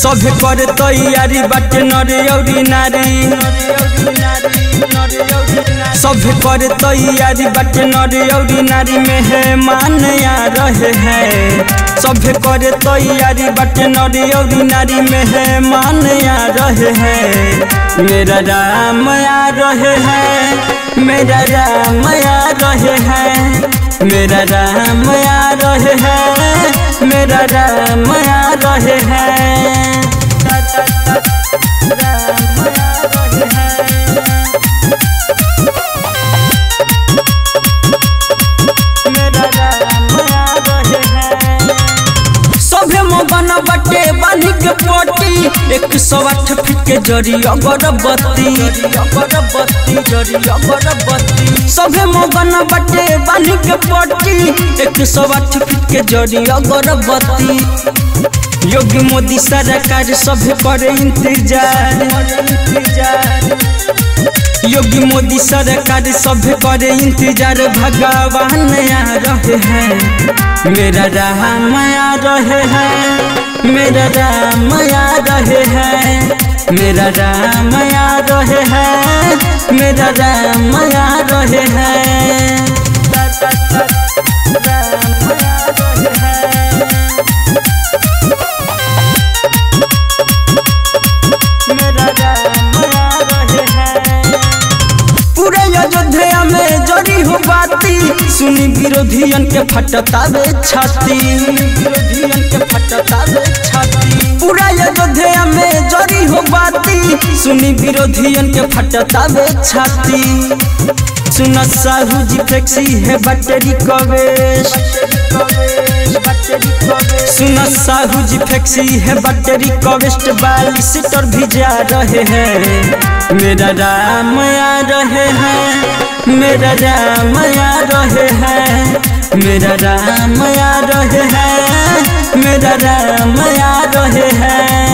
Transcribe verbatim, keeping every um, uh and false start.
सब कर तैयारी बाटे नर औरी नारी, सब कर तैयारी बाटे नर औरी नारी मेहमान आ रहे हैं। सब कर तैयारी बाटे नर औरी नारी मेहमान आ रहे हैं। मेरा राम आ रहे हैं, मेरा राम आ रहे हैं, मेरा राम आ रहे हैं, मेरा राम आ रहे हैं। एक सौ आठ फीट के जरिया बत्ती जरिया बत्ती सभे मोगन बटे बानी के पट्टी। एक सौ आठ फीट के जरिया बत्ती योगी मोदी सरकार सभे करे इंतजार, योगी मोदी सरकार सभे करे इंतजार। भगवान आ रहे हैं, मेरा राम आ रहे हैं, मेरा राम आ रहे हैं, मेरा राम आ रहे हैं, मेरा राम आ रहे हैं। सुनी विरोधियन के फटतावे छाती, विरोधियन के फटतावे छाती पूरा अयोध्या में जरी हो बाती। सुनी विरोधियन के फटतावे छाती। सुना साहू जी टैक्सी है बैटरी कवेश, सुना साहू जी फैक्सी है बैटरी कवेस्ट बाली सीटर भी जा रहे हैं। मेरा राम आ रहे हैं, मेरा राम आ रहे हैं, मेरा राम आ रहे हैं, मेरा राम आ रहे हैं।